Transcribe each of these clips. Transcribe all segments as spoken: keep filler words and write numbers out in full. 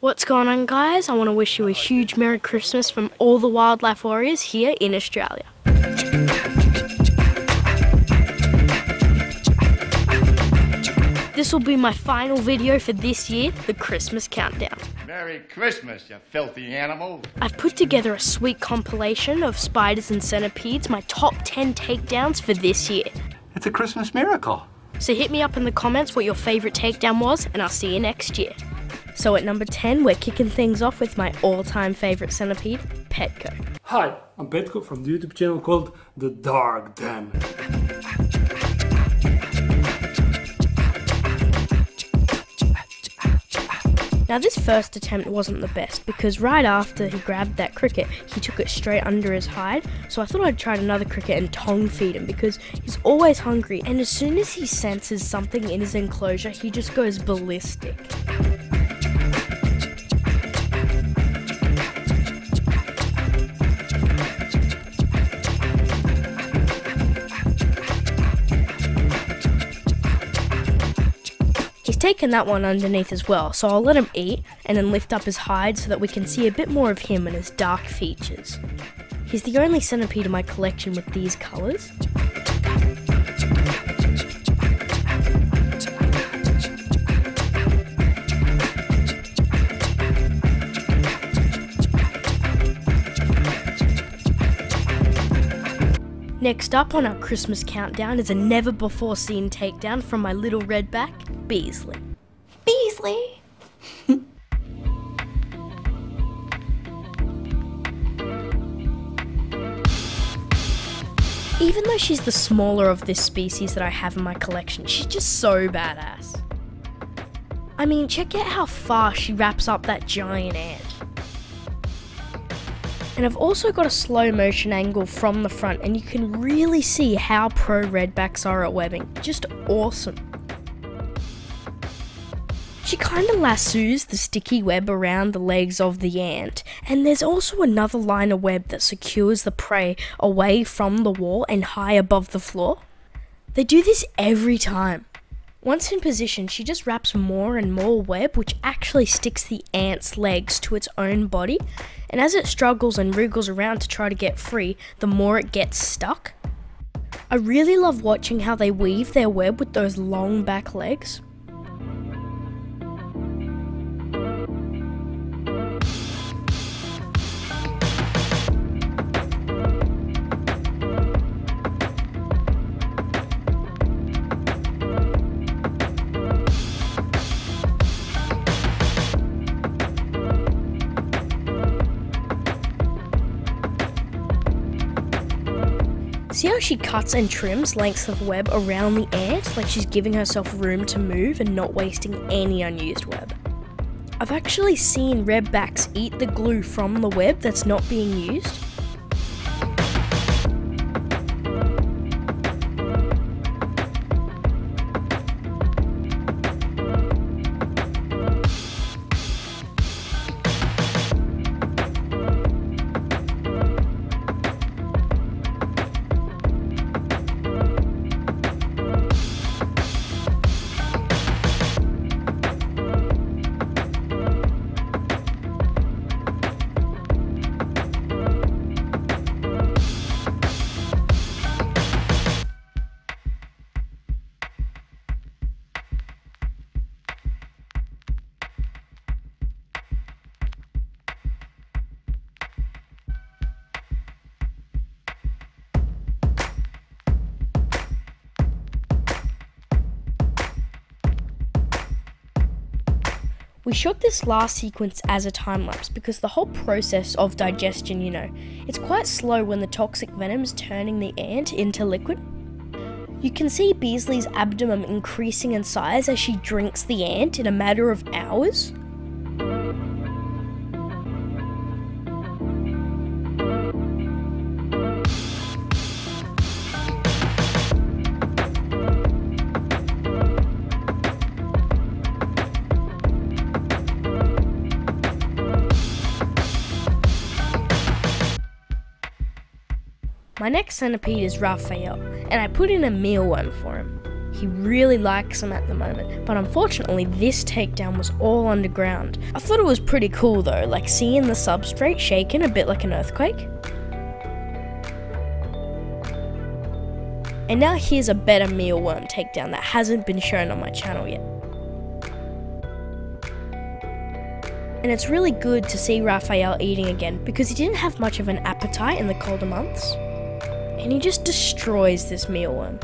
What's going on, guys? I want to wish you a huge Merry Christmas from all the wildlife warriors here in Australia. This will be my final video for this year, the Christmas Countdown. Merry Christmas, you filthy animal. I've put together a sweet compilation of spiders and centipedes, my top ten takedowns for this year. It's a Christmas miracle. So hit me up in the comments what your favourite takedown was, and I'll see you next year. So at number ten, we're kicking things off with my all-time favourite centipede, Petko. Hi, I'm Petko from the YouTube channel called The Dark Den. Now this first attempt wasn't the best because right after he grabbed that cricket, he took it straight under his hide, so I thought I'd try another cricket and tongue feed him because he's always hungry, and as soon as he senses something in his enclosure, he just goes ballistic. Taken that one underneath as well, so I'll let him eat and then lift up his hide so that we can see a bit more of him and his dark features. He's the only centipede in my collection with these colours. Next up on our Christmas countdown is a never before seen takedown from my little redback, Beesly. Beesly! Even though she's the smaller of this species that I have in my collection, she's just so badass. I mean, check out how fast she wraps up that giant ant. And I've also got a slow motion angle from the front, and you can really see how pro redbacks are at webbing. Just awesome. She kind of lassoes the sticky web around the legs of the ant, and there's also another line of web that secures the prey away from the wall and high above the floor. They do this every time. Once in position, she just wraps more and more web, which actually sticks the ant's legs to its own body, and as it struggles and wriggles around to try to get free, the more it gets stuck. I really love watching how they weave their web with those long back legs. See how she cuts and trims lengths of web around the ant, like she's giving herself room to move and not wasting any unused web. I've actually seen redbacks eat the glue from the web that's not being used. We shot this last sequence as a time-lapse because the whole process of digestion, you know, it's quite slow when the toxic venom is turning the ant into liquid. You can see Beesly's abdomen increasing in size as she drinks the ant in a matter of hours. My next centipede is Rafael, and I put in a mealworm for him. He really likes them at the moment, but unfortunately this takedown was all underground. I thought it was pretty cool though, like seeing the substrate shaken a bit like an earthquake. And now here's a better mealworm takedown that hasn't been shown on my channel yet. And it's really good to see Rafael eating again because he didn't have much of an appetite in the colder months. And he just destroys this mealworm.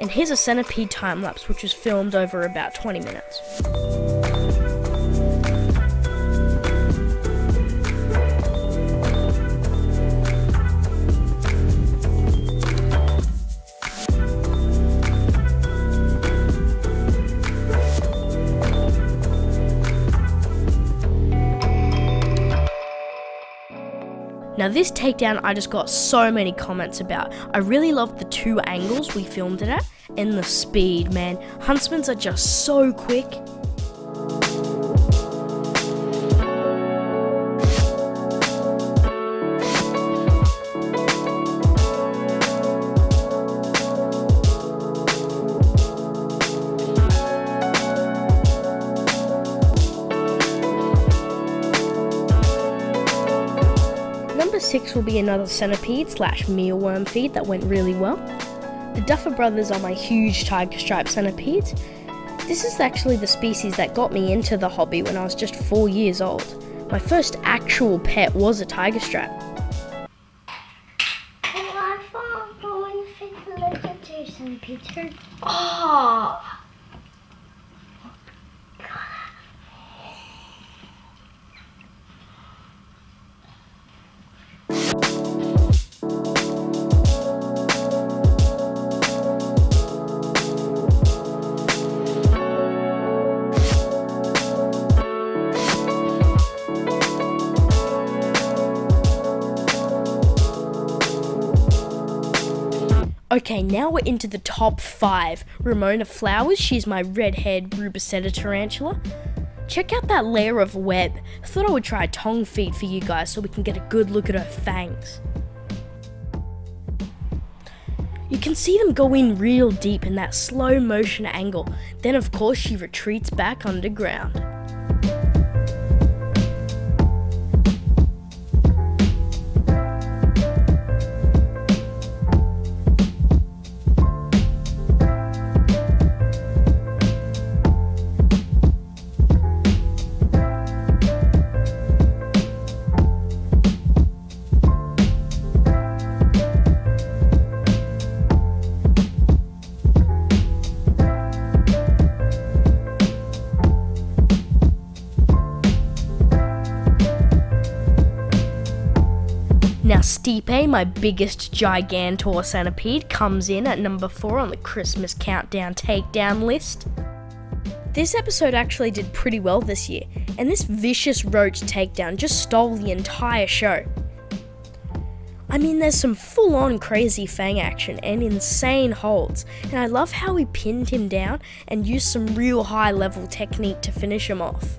And here's a centipede time lapse, which was filmed over about twenty minutes. Now this takedown I just got so many comments about. I really loved the two angles we filmed it at and the speed, man. Huntsmans are just so quick. Six will be another centipede slash mealworm feed that went really well. The Duffer Brothers are my huge tiger stripe centipedes. This is actually the species that got me into the hobby when I was just four years old. My first actual pet was a tiger stripe. Oh. Okay, now we're into the top five. Ramona Flowers, she's my red-haired Rubicetta tarantula. Check out that layer of web. I thought I would try a tongue feed for you guys so we can get a good look at her fangs. You can see them go in real deep in that slow motion angle. Then of course she retreats back underground. Now Stipe, my biggest Gigantor centipede, comes in at number four on the Christmas Countdown Takedown list. This episode actually did pretty well this year, and this vicious roach takedown just stole the entire show. I mean, there's some full-on crazy fang action and insane holds, and I love how he pinned him down and used some real high-level technique to finish him off.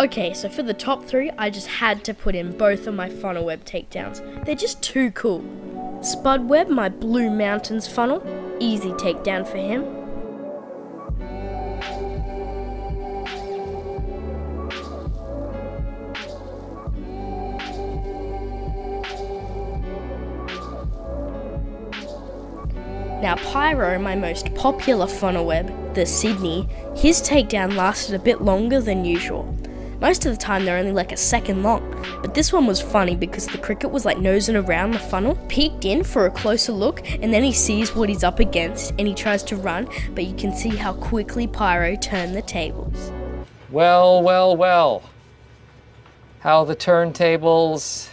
Okay, so for the top three, I just had to put in both of my Funnel-web takedowns. They're just too cool. Spudweb, my Blue Mountains funnel, easy takedown for him. Now Pyro, my most popular Funnel-web, the Sydney, his takedown lasted a bit longer than usual. Most of the time they're only like a second long, but this one was funny because the cricket was like nosing around the funnel, peeked in for a closer look, and then he sees what he's up against and he tries to run, but you can see how quickly Pyro turned the tables. Well, well, well. How the turntables.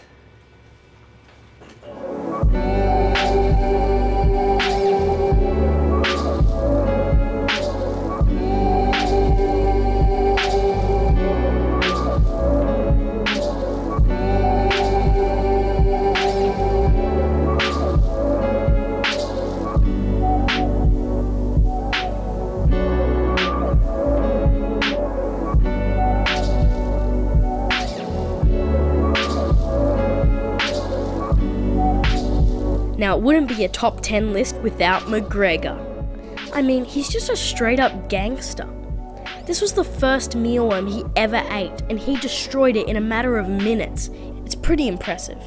Now, it wouldn't be a top ten list without McGregor. I mean, he's just a straight up gangster. This was the first mealworm he ever ate, and he destroyed it in a matter of minutes. It's pretty impressive.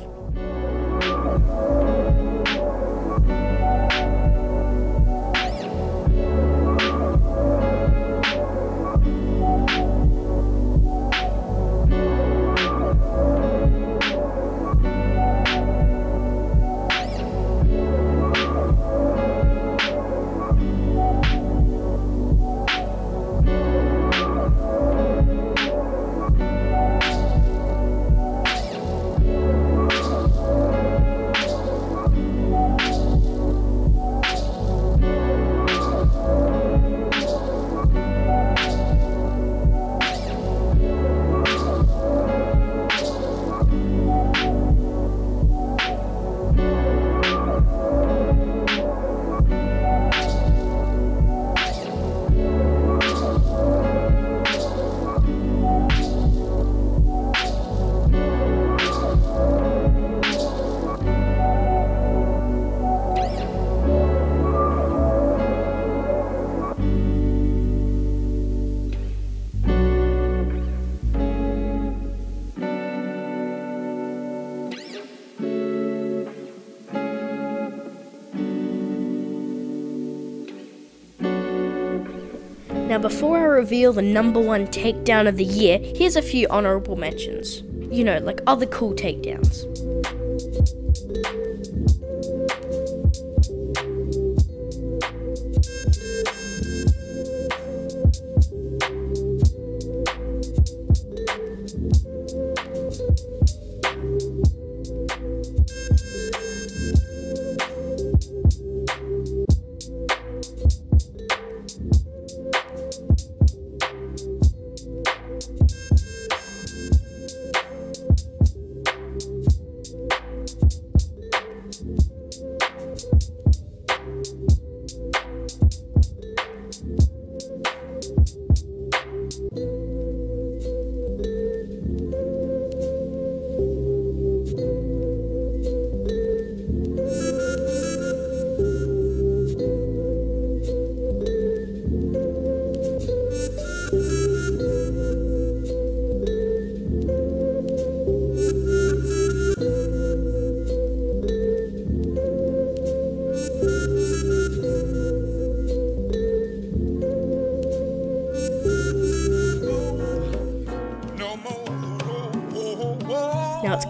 Now, before I reveal the number one takedown of the year, here's a few honourable mentions. You know, like other cool takedowns.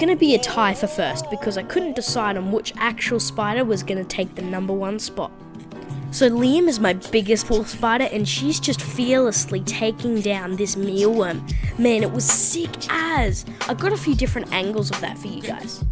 gonna be a tie for first because I couldn't decide on which actual spider was gonna take the number one spot. So Liam is my biggest wolf spider and she's just fearlessly taking down this mealworm. Man, it was sick as! I got a few different angles of that for you guys.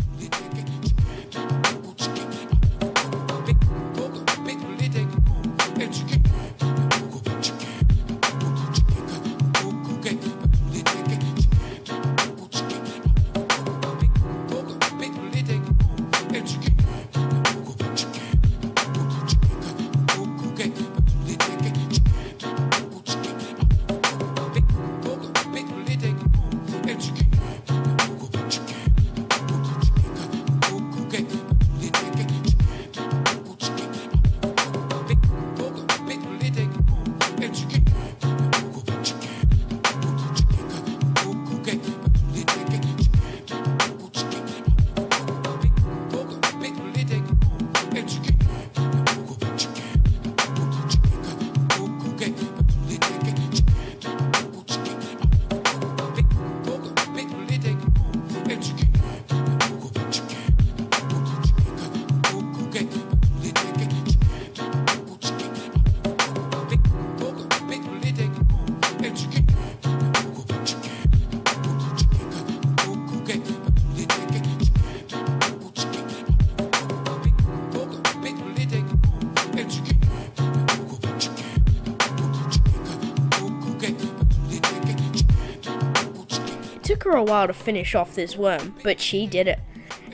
Her a while to finish off this worm, but she did it.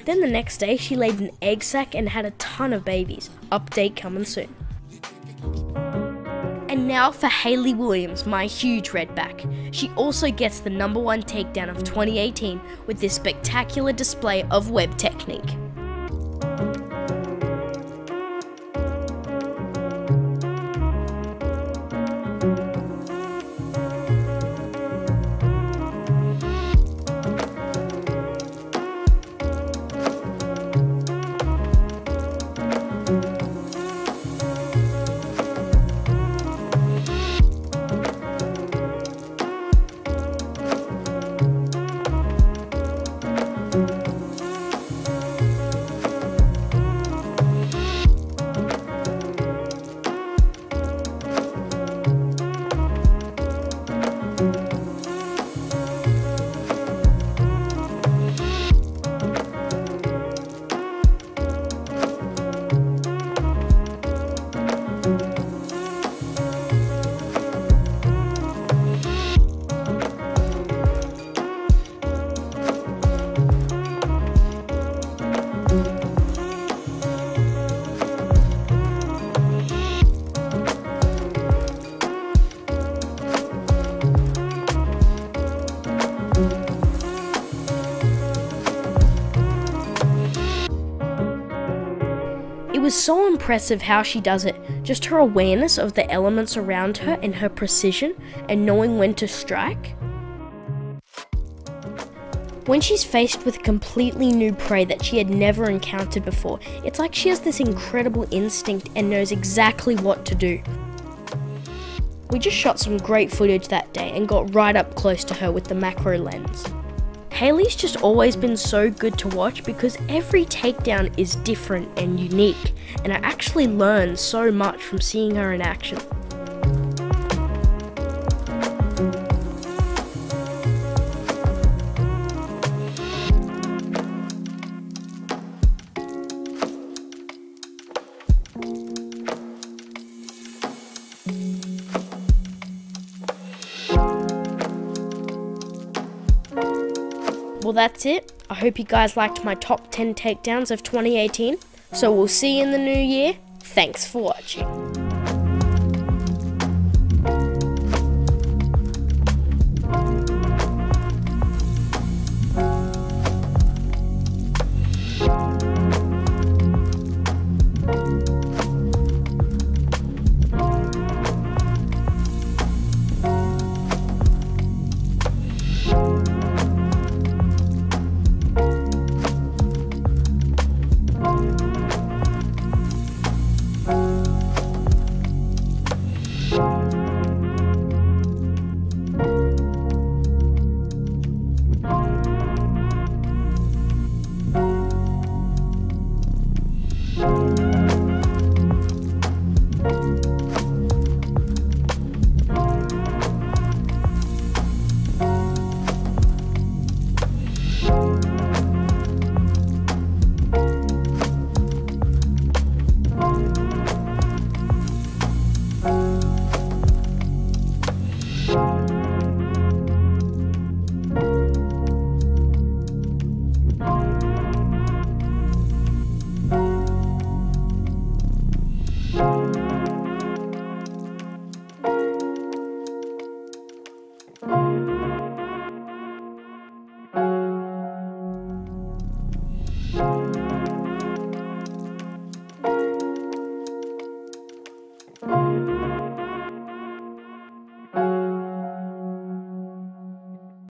Then the next day she laid an egg sac and had a ton of babies. Update coming soon. And now for Hayley Williams, my huge redback. She also gets the number one takedown of twenty eighteen with this spectacular display of web technique. It was so impressive how she does it, just her awareness of the elements around her and her precision and knowing when to strike. When she's faced with completely new prey that she had never encountered before, it's like she has this incredible instinct and knows exactly what to do. We just shot some great footage that day and got right up close to her with the macro lens. Hayley's just always been so good to watch because every takedown is different and unique, and I actually learn so much from seeing her in action. Well, that's it. I hope you guys liked my top ten takedowns of twenty eighteen. So we'll see you in the new year. Thanks for watching.